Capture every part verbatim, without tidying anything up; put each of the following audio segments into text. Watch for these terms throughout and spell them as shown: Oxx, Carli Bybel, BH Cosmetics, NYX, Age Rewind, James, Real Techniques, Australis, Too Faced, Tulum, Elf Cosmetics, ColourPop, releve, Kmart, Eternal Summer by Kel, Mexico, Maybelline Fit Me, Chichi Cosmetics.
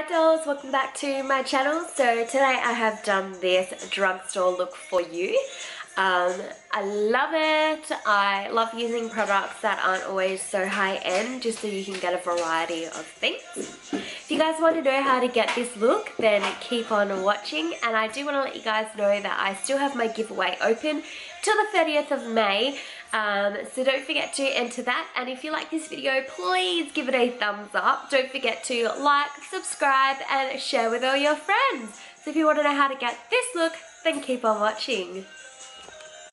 Hi dolls, welcome back to my channel. So today I have done this drugstore look for you. Um, I love it. I love using products that aren't always so high-end just so you can get a variety of things. If you guys want to know how to get this look, then keep on watching. And I do want to let you guys know that I still have my giveaway open till the thirtieth of May. Um, so don't forget to enter that. And if you like this video, please give it a thumbs up. Don't forget to like, subscribe, and share with all your friends. So if you want to know how to get this look, then keep on watching.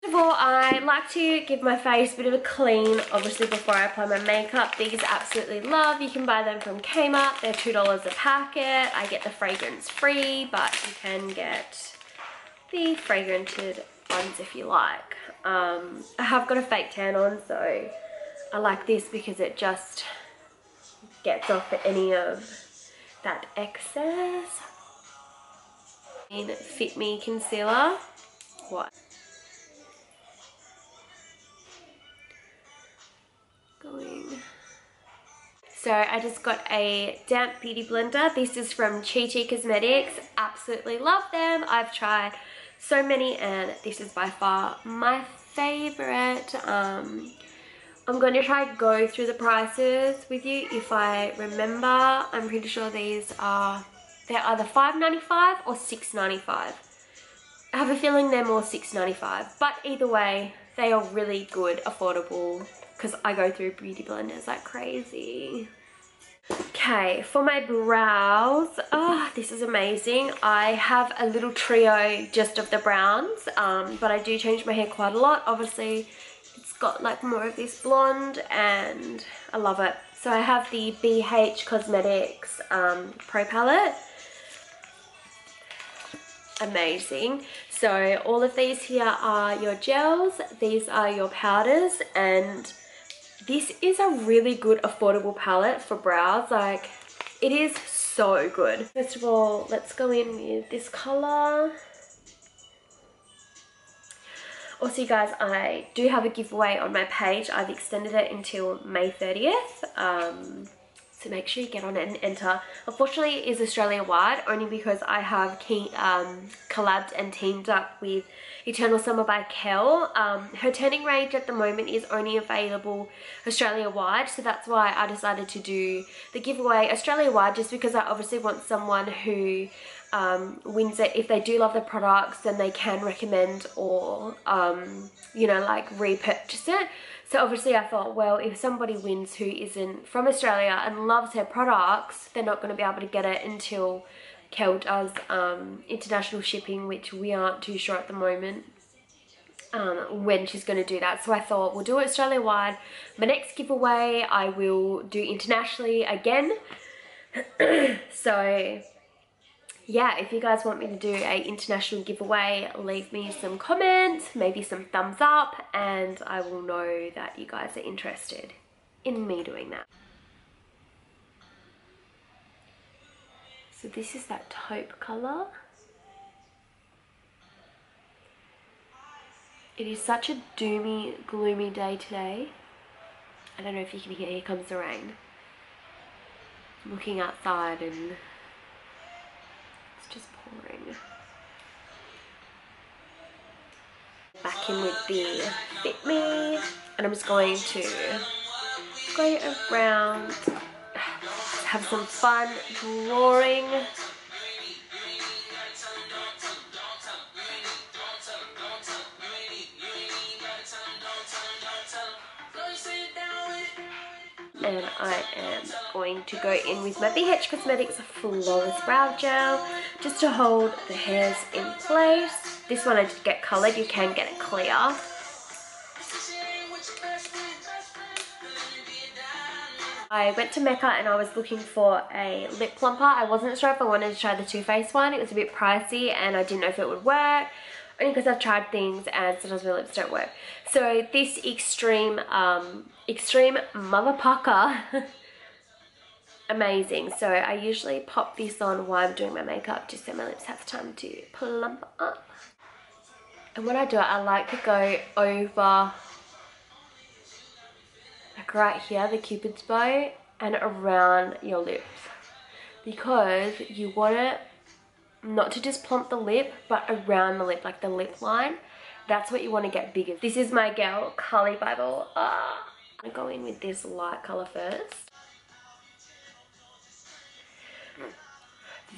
First of all, I like to give my face a bit of a clean, obviously, before I apply my makeup. These I absolutely love. You can buy them from Kmart. They're two dollars a packet. I get the fragrance free, but you can get the fragranted ones if you like. Um, I have got a fake tan on, so I like this because it just gets off any of that excess. Maybelline Fit Me concealer. What? So I just got a damp beauty blender. This is from Chichi Cosmetics. Absolutely love them. I've tried so many and this is by far my favorite. Um, I'm going to try to go through the prices with you if I remember. I'm pretty sure these are, they're either five ninety-five or six ninety-five. I have a feeling they're more six ninety-five, but either way, they are really good, affordable, because I go through beauty blenders like crazy. Okay, for my brows, oh, this is amazing. I have a little trio just of the browns, um, but I do change my hair quite a lot. Obviously, it's got like more of this blonde and I love it. So I have the B H Cosmetics um, Pro Palette. Amazing. So all of these here are your gels, these are your powders, and this is a really good affordable palette for brows. Like, it is so good. First of all, let's go in with this color. Also, you guys, I do have a giveaway on my page. I've extended it until May thirtieth. Um, So make sure you get on it and enter. Unfortunately, it is Australia wide only because I have key, um, collabed and teamed up with Eternal Summer by Kel. Um, her turning range at the moment is only available Australia wide, so that's why I decided to do the giveaway Australia wide, just because I obviously want someone who um, wins it. If they do love the products, then they can recommend or um, you know, like repurchase it. So obviously I thought, well, if somebody wins who isn't from Australia and loves her products, they're not going to be able to get it until Kel does um, international shipping, which we aren't too sure at the moment um, when she's going to do that. So I thought, we'll do it Australia-wide. My next giveaway I will do internationally again. So yeah, if you guys want me to do an international giveaway, leave me some comments, maybe some thumbs up, and I will know that you guys are interested in me doing that. So this is that taupe colour. It is such a doomy, gloomy day today. I don't know if you can hear, here comes the rain. I'm looking outside and just pouring. Back in with the Fit Me, and I'm just going to go around, have some fun drawing. And I am going to go in with my B H Cosmetics Flawless Brow Gel just to hold the hairs in place. This one I did get coloured, you can get it clear. I went to Mecca and I was looking for a lip plumper. I wasn't sure if I wanted to try the Too Faced one. It was a bit pricey and I didn't know if it would work. Only because I've tried things and sometimes my lips don't work. So this extreme, um, extreme mother pucker, amazing. So I usually pop this on while I'm doing my makeup just so my lips have time to plump up. And when I do it, I like to go over, like right here, the cupid's bow, and around your lips. because you want it not to just plump the lip, but around the lip, like the lip line. That's what you want to get bigger. This is my girl, Carli Bybel. Ah, I'm going to go in with this light colour first.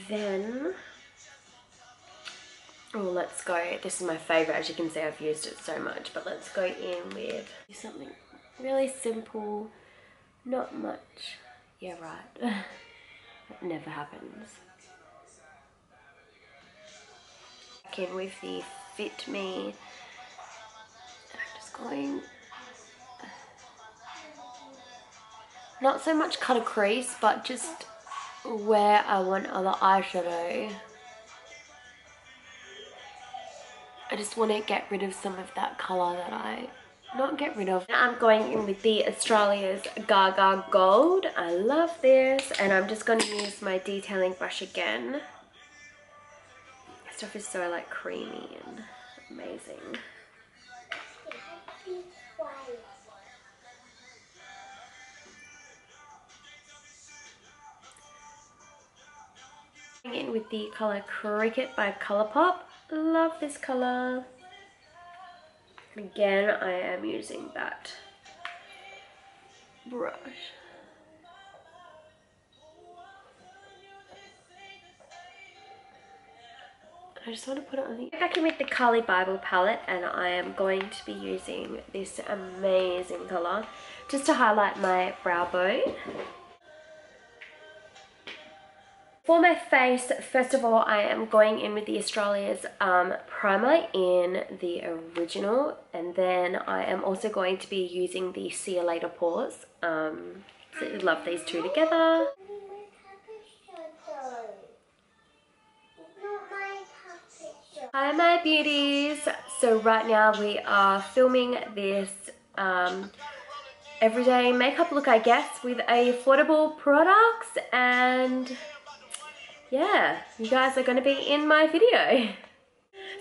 Then, oh, let's go. This is my favourite. As you can see, I've used it so much. But let's go in with something really simple. Not much. Yeah, right. That never happens. Back in with the Fit Me. I'm just going... Not so much cut a crease, but just where I want other eyeshadow. I just want to get rid of some of that colour that I... Not get rid of. Now I'm going in with the Australis Gaga Gold. I love this. And I'm just going to use my detailing brush again. This stuff is so like creamy and amazing. Going in with the colour Cricket by ColourPop. Love this colour. Again, I am using that brush. I just want to put it on the... Back in with the Carli Bybel palette, and I am going to be using this amazing colour just to highlight my brow bone. For my face, first of all, I am going in with the Australis um, primer in the original, and then I am also going to be using the See You Later Pores. Um, so I love these two together. Hi my beauties! So right now we are filming this um, everyday makeup look, I guess, with affordable products, and... yeah, you guys are going to be in my video.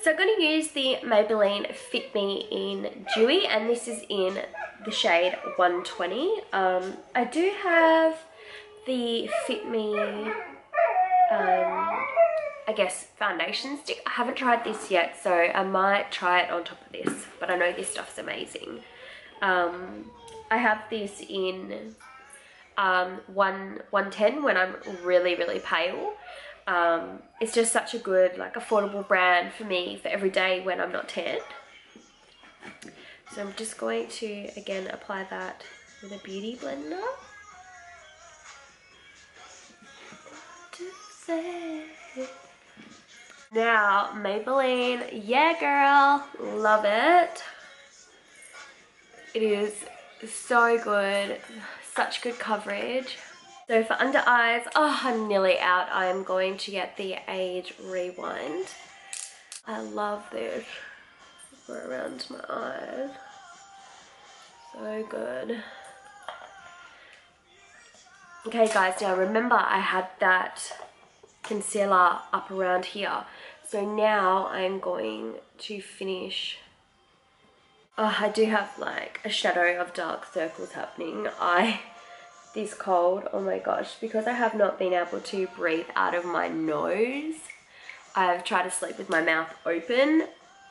So I'm going to use the Maybelline Fit Me in Dewy, and this is in the shade one twenty. Um, I do have the Fit Me, um, I guess, foundation stick. I haven't tried this yet, so I might try it on top of this, but I know this stuff's amazing. Um, I have this in... Um, one, one ten when I'm really, really pale. Um, it's just such a good, like, affordable brand for me for every day when I'm not tan. So I'm just going to, again, apply that with a beauty blender. Now, Maybelline, yeah girl, love it. It is so good. Such good coverage. So for under eyes, oh, I'm nearly out. I am going to get the Age Rewind. I love this for around my eyes. So good. Okay guys, now remember I had that concealer up around here. So now I'm going to finish. Oh, I do have like a shadow of dark circles happening. I, this cold, oh my gosh, because I have not been able to breathe out of my nose. I've tried to sleep with my mouth open.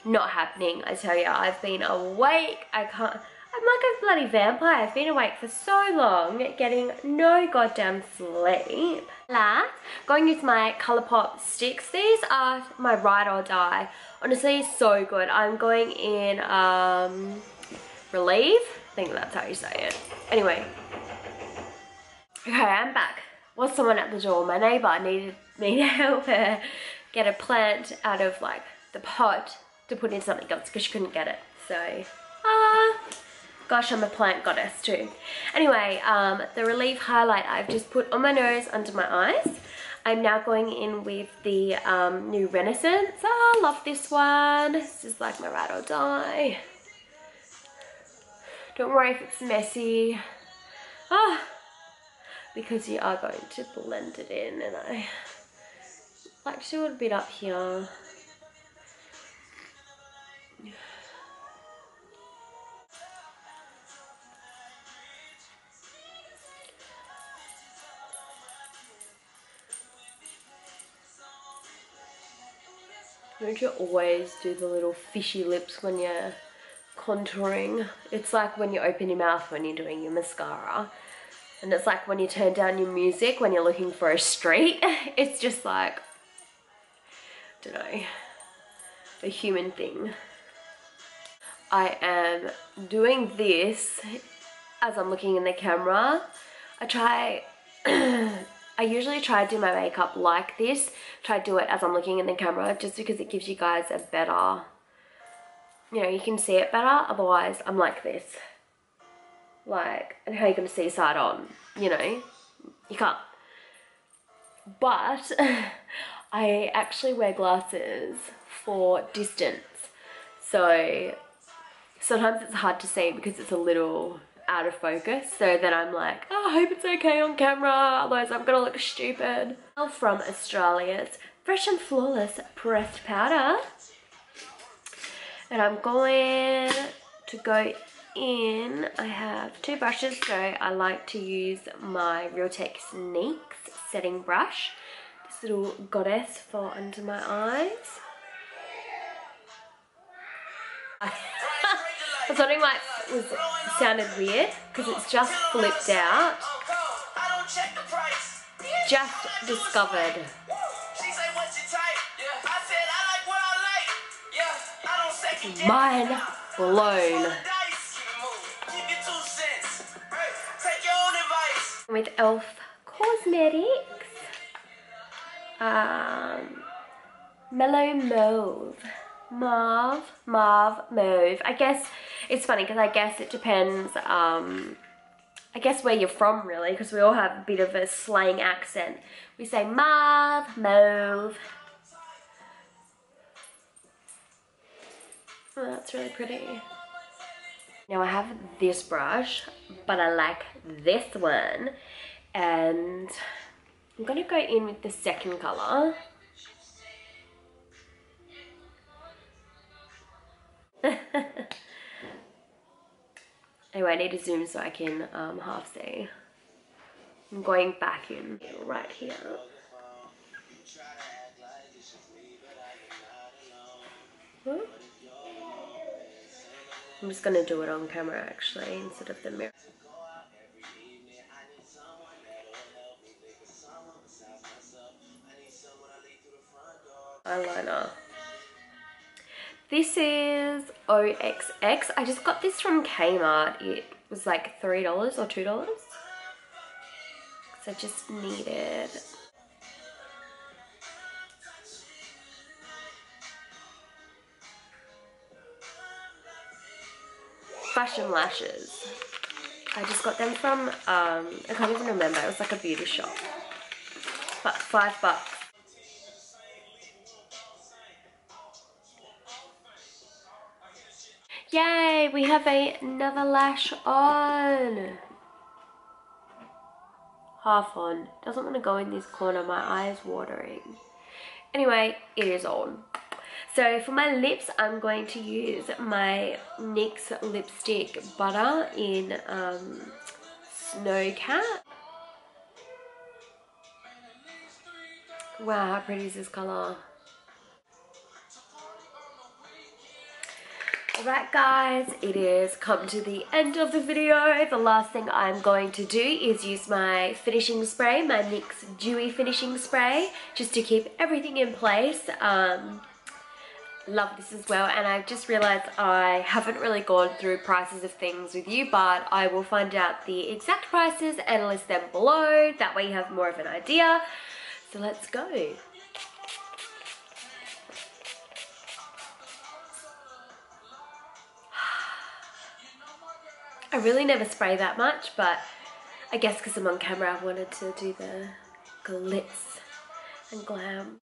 Not happening, I tell you. I've been awake. I can't, I'm like a bloody vampire. I've been awake for so long, getting no goddamn sleep. Last, going with my ColourPop sticks. These are my ride or die. Honestly, so good. I'm going in um, Relieve. I think that's how you say it. Anyway. Okay, I'm back. Was someone at the door? My neighbour needed me to help her get a plant out of like the pot to put in something else because she couldn't get it. So, ah. Uh, Gosh, I'm a plant goddess too. Anyway, um, the Relief highlight I've just put on my nose under my eyes. I'm now going in with the um, new Renaissance. Oh, I love this one. This is like my ride or die. Don't worry if it's messy. Oh, because you are going to blend it in, and I like to do it a bit up here. Don't you always do the little fishy lips when you're contouring? It's like when you open your mouth when you're doing your mascara. And it's like when you turn down your music when you're looking for a street. It's just like, I don't know, a human thing. I am doing this as I'm looking in the camera. I try, I usually try to do my makeup like this. Try to do it as I'm looking in the camera just because it gives you guys a better, you know, you can see it better. Otherwise, I'm like this. Like, and how are you going to see side on? You know, you can't. But I actually wear glasses for distance. So sometimes it's hard to see because it's a little out of focus. So then I'm like, oh, I hope it's okay on camera. Otherwise I'm going to look stupid. From Australis, Fresh and Flawless Pressed Powder. And I'm going to go in. I have two brushes. So I like to use my Real Techniques setting brush. This little goddess for under my eyes. I was wondering why it was, sounded weird because it's just flipped out. Just discovered. Mind blown. With Elf Cosmetics, um, Mellow Mauve. Mauve, mauve, mauve. I guess it's funny because I guess it depends, um, I guess where you're from really, because we all have a bit of a slang accent. We say mauve, mauve. Oh, that's really pretty. Now I have this brush, but I like this one. And I'm going to go in with the second colour. Anyway, I need to zoom so I can um, half see. I'm going back in right here. Whoop. I'm just going to do it on camera actually instead of the mirror. Eyeliner. This is O X X. I just got this from Kmart. It was like three dollars or two dollars. So I just needed. Fashion lashes. I just got them from, um, I can't even remember. It was like a beauty shop. But five bucks. Yay, we have a, another lash on. Half on. Doesn't want to go in this corner. My eye is watering. Anyway, it is on. So for my lips, I'm going to use my NYX lipstick butter in um, Snowcat. Wow, how pretty is this colour? Alright guys, it is come to the end of the video. The last thing I'm going to do is use my finishing spray, my NYX Dewy Finishing Spray, just to keep everything in place. Um, love this as well, and I've just realised I haven't really gone through prices of things with you, but I will find out the exact prices and list them below. That way you have more of an idea. So let's go. I really never spray that much, but I guess because I'm on camera I wanted to do the glitz and glam.